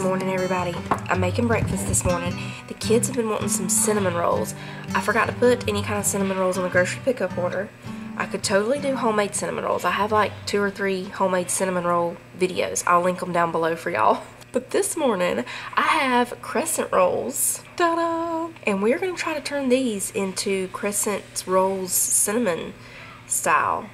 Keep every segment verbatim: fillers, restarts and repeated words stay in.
Good morning, everybody. I'm making breakfast this morning. The kids have been wanting some cinnamon rolls. I forgot to put any kind of cinnamon rolls on the grocery pickup order. I could totally do homemade cinnamon rolls. I have like two or three homemade cinnamon roll videos. I'll link them down below for y'all. But this morning, I have crescent rolls. Ta-da! And we're going to try to turn these into crescent rolls cinnamon style.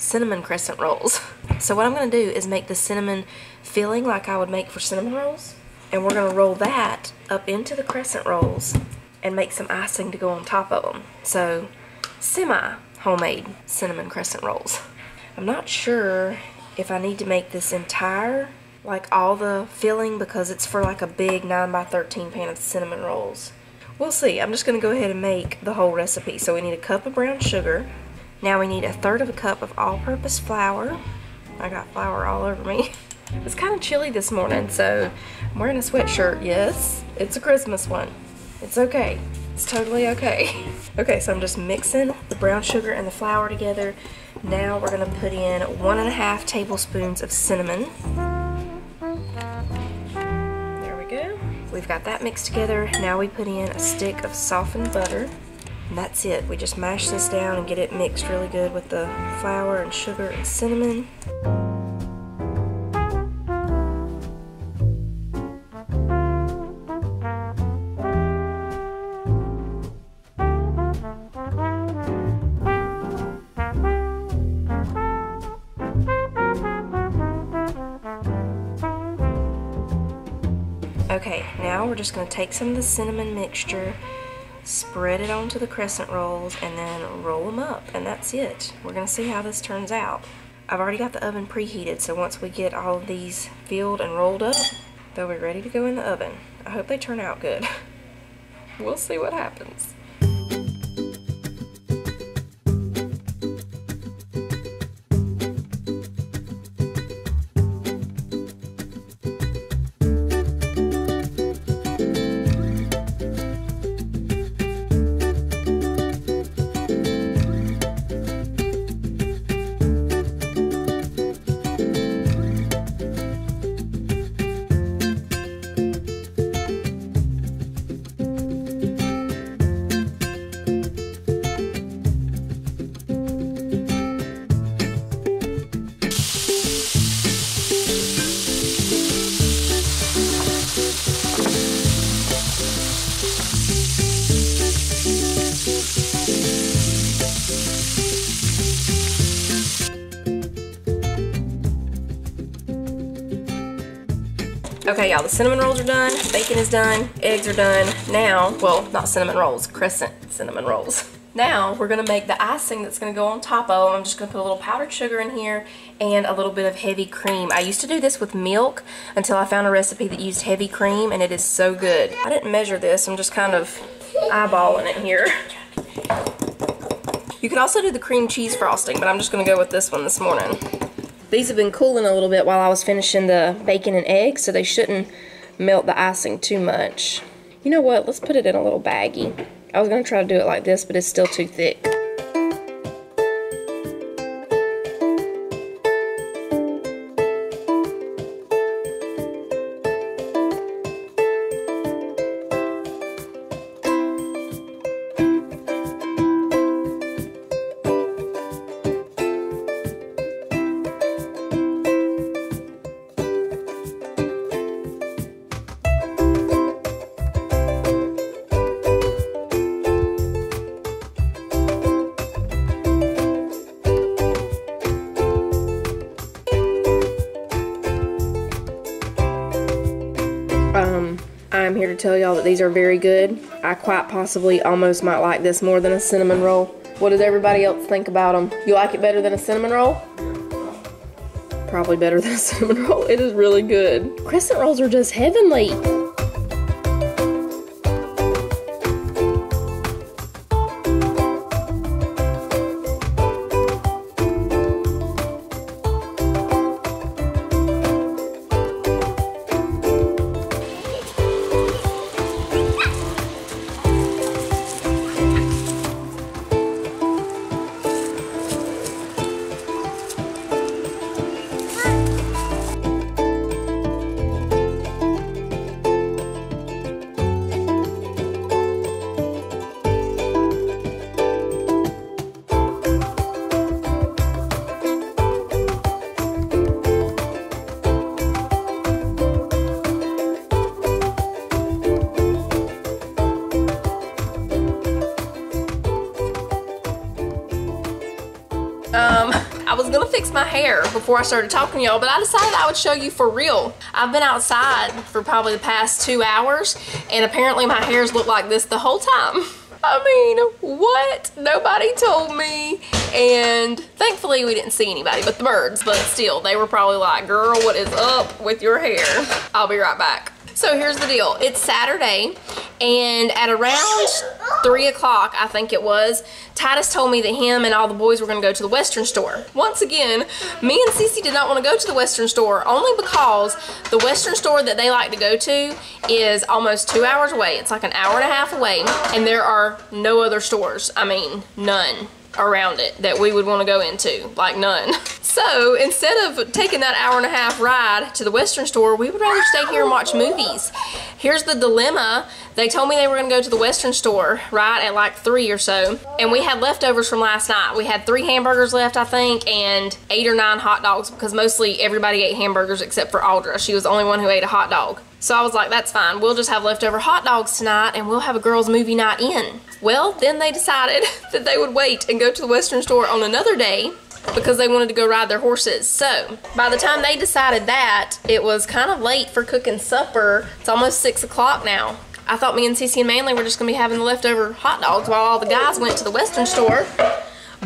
Cinnamon crescent rolls. So what I'm going to do is make the cinnamon filling like I would make for cinnamon rolls, and we're going to roll that up into the crescent rolls and make some icing to go on top of them. So semi homemade cinnamon crescent rolls. I'm not sure if I need to make this entire, like all the filling, because it's for like a big nine by thirteen pan of cinnamon rolls. We'll see. I'm just going to go ahead and make the whole recipe. So we need a cup of brown sugar. Now we need a third of a cup of all-purpose flour. I got flour all over me. It's kind of chilly this morning, so I'm wearing a sweatshirt. Yes, it's a Christmas one. It's okay. It's totally okay. Okay, so I'm just mixing the brown sugar and the flour together. Now we're going to put in one and a half tablespoons of cinnamon. There we go. We've got that mixed together. Now we put in a stick of softened butter. And that's it. We just mash this down and get it mixed really good with the flour and sugar and cinnamon. Okay, now we're just going to take some of the cinnamon mixture, spread it onto the crescent rolls, and then roll them up, and that's it. We're going to see how this turns out. I've already got the oven preheated, so once we get all of these filled and rolled up, they'll be ready to go in the oven. I hope they turn out good. We'll see what happens. Okay, y'all, the cinnamon rolls are done, bacon is done, eggs are done. Now, well, not cinnamon rolls, crescent cinnamon rolls. Now, we're gonna make the icing that's gonna go on top of them. I'm just gonna put a little powdered sugar in here and a little bit of heavy cream. I used to do this with milk until I found a recipe that used heavy cream, and it is so good. I didn't measure this, I'm just kind of eyeballing it here. You could also do the cream cheese frosting, but I'm just gonna go with this one this morning. These have been cooling a little bit while I was finishing the bacon and eggs, so they shouldn't melt the icing too much. You know what? Let's put it in a little baggie. I was going to try to do it like this, but it's still too thick. I'm here to tell y'all that these are very good. I quite possibly almost might like this more than a cinnamon roll. What does everybody else think about them? You like it better than a cinnamon roll? Probably better than a cinnamon roll. It is really good. Crescent rolls are just heavenly. my hair before I started talking to y'all, but I decided I would show you for real. I've been outside for probably the past two hours, and apparently my hair's looked like this the whole time. I mean, what? Nobody told me, and thankfully we didn't see anybody but the birds, but still, they were probably like, girl, what is up with your hair? I'll be right back. So here's the deal. It's Saturday, and at around three o'clock, I think it was, Titus told me that him and all the boys were going to go to the Western store. Once again, me and Cece did not want to go to the Western store, only because the Western store that they like to go to is almost two hours away. It's like an hour and a half away, and there are no other stores. I mean, none around it that we would want to go into, like none. So instead of taking that hour and a half ride to the Western store, we would rather stay here and watch movies. Here's the dilemma. They told me they were gonna go to the Western store right at like three or so, and we had leftovers from last night. We had three hamburgers left, I think, and eight or nine hot dogs, because mostly everybody ate hamburgers except for Audra. She was the only one who ate a hot dog. So I was like, that's fine. We'll just have leftover hot dogs tonight, and we'll have a girls' movie night in. Well, then they decided that they would wait and go to the Western store on another day because they wanted to go ride their horses. So by the time they decided that, it was kind of late for cooking supper. It's almost six o'clock now. I thought me and Cece and Manley were just gonna be having the leftover hot dogs while all the guys went to the Western store.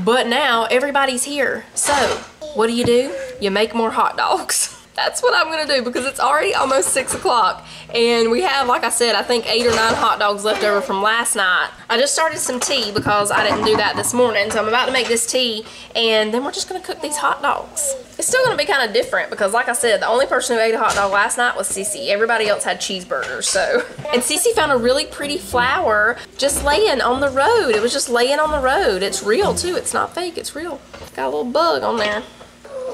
But now everybody's here. So what do you do? You make more hot dogs. That's what I'm gonna do, because it's already almost six o'clock and we have, like I said, I think eight or nine hot dogs left over from last night. I just started some tea because I didn't do that this morning, so I'm about to make this tea and then we're just gonna cook these hot dogs. It's still gonna be kind of different because, like I said, the only person who ate a hot dog last night was Cece. Everybody else had cheeseburgers, so. And Cece found a really pretty flower just laying on the road. It was just laying on the road. It's real too, it's not fake, it's real. Got a little bug on there.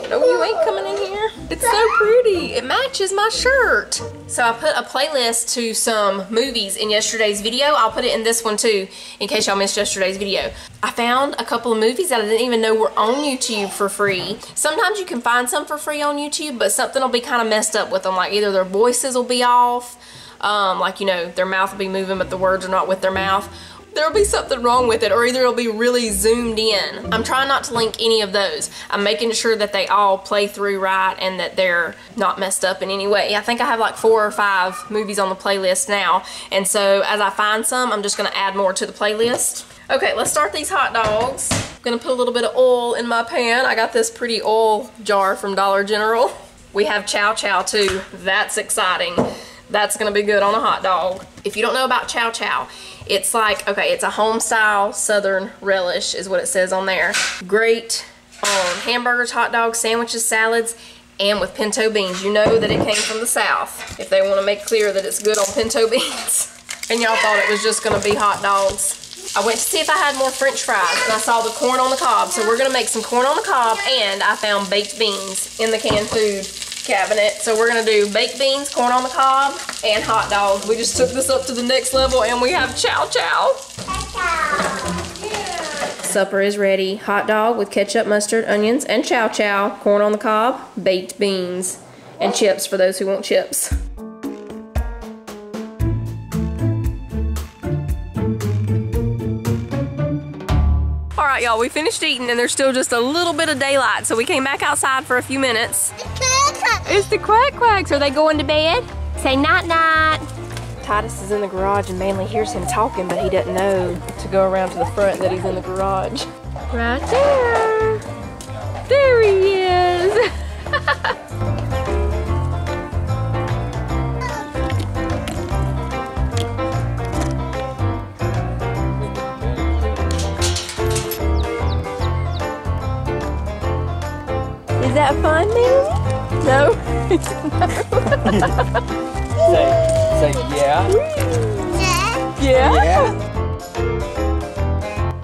No, you ain't coming in here. It's so pretty. It matches my shirt. So I put a playlist to some movies in yesterday's video. I'll put it in this one too, in case y'all missed yesterday's video. I found a couple of movies that I didn't even know were on YouTube for free. Sometimes you can find some for free on YouTube, but something will be kind of messed up with them. Like either their voices will be off, um, like, you know, their mouth will be moving, but the words are not with their mouth. There'll be something wrong with it, or either it'll be really zoomed in. I'm trying not to link any of those. I'm making sure that they all play through right and that they're not messed up in any way. I think I have like four or five movies on the playlist now, and so as I find some, I'm just gonna add more to the playlist. Okay, let's start these hot dogs. I'm gonna put a little bit of oil in my pan. I got this pretty oil jar from Dollar General. We have chow chow too. That's exciting. That's gonna be good on a hot dog. If you don't know about chow chow, it's like, okay, it's a home-style southern relish is what it says on there. Great on hamburgers, hot dogs, sandwiches, salads, and with pinto beans. You know that it came from the South if they want to make clear that it's good on pinto beans. And y'all thought it was just gonna be hot dogs. I went to see if I had more french fries, and I saw the corn on the cob, so we're gonna make some corn on the cob, and I found baked beans in the canned food cabinet. So we're gonna do baked beans, corn on the cob, and hot dogs. We just took this up to the next level, and we have chow chow. Supper is ready. Hot dog with ketchup, mustard, onions, and chow chow, corn on the cob, baked beans, and chips for those who want chips. All right, y'all, we finished eating, and there's still just a little bit of daylight, so we came back outside for a few minutes. It's the Quack Quacks. Are they going to bed? Say night night. Titus is in the garage and Manly hears him talking, but he doesn't know to go around to the front that he's in the garage. Right there. There he is. Is that fun, Manly? No, it's no. Say, say yeah. Yeah. Yeah. Yeah.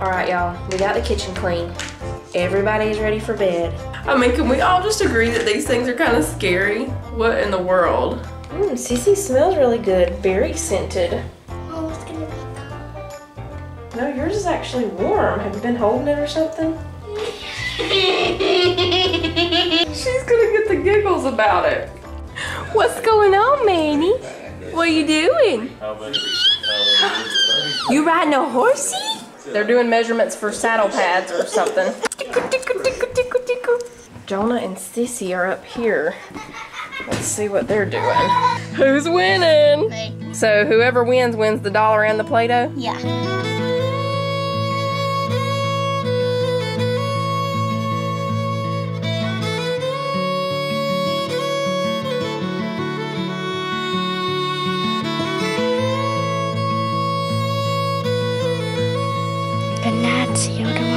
All right, y'all, we got the kitchen clean. Everybody's ready for bed. I mean, can we all just agree that these things are kind of scary? What in the world? Mmm, Cece smells really good. Berry scented. Oh, it's gonna be cold. No, yours is actually warm. Have you been holding it or something? She's gonna get the giggles about it. What's going on, Manny? What are you doing? You riding a horsey? They're doing measurements for saddle pads or something. Jonah and Sissy are up here. Let's see what they're doing. Who's winning? Me. So whoever wins, wins the dollar and the Play-Doh? Yeah. That's Yoda.